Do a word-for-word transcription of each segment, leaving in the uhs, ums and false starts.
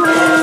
Woo!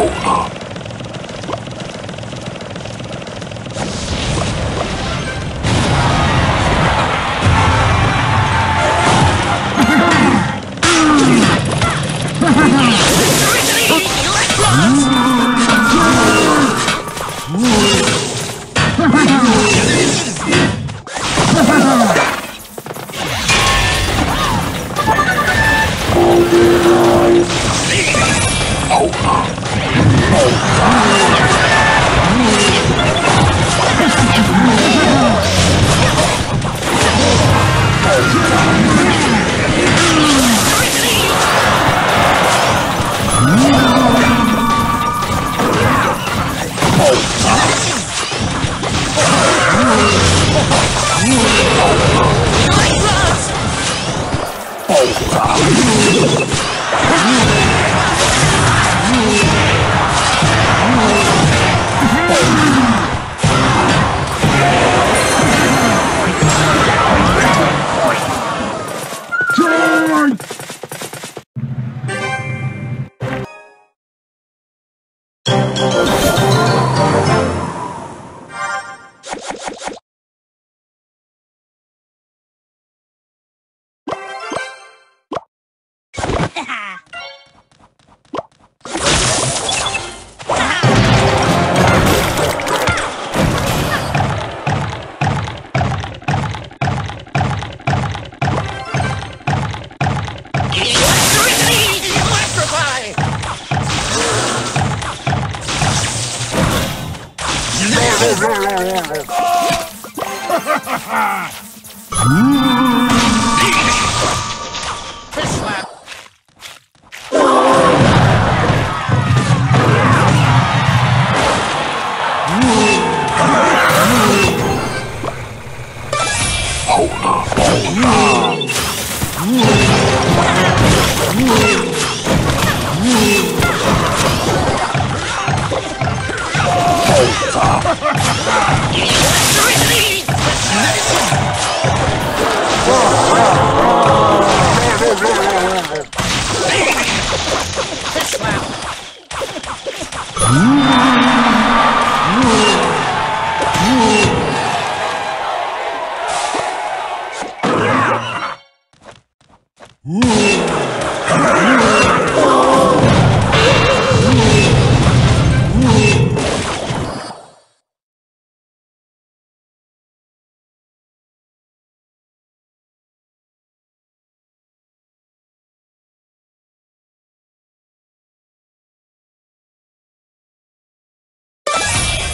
over.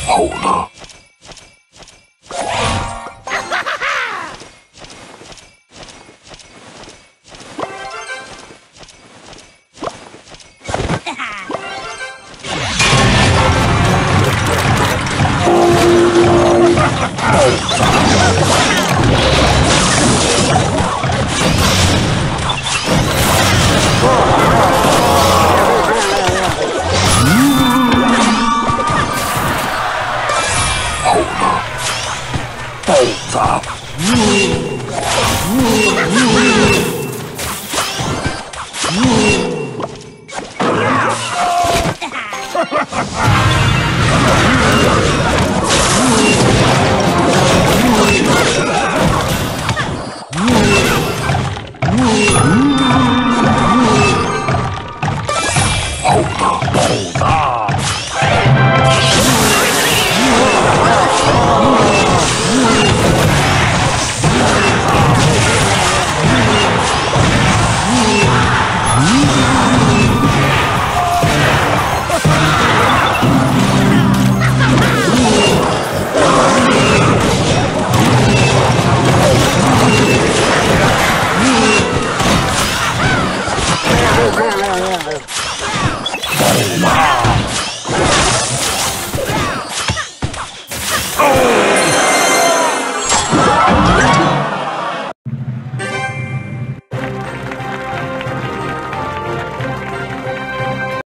Hold up. Oh my.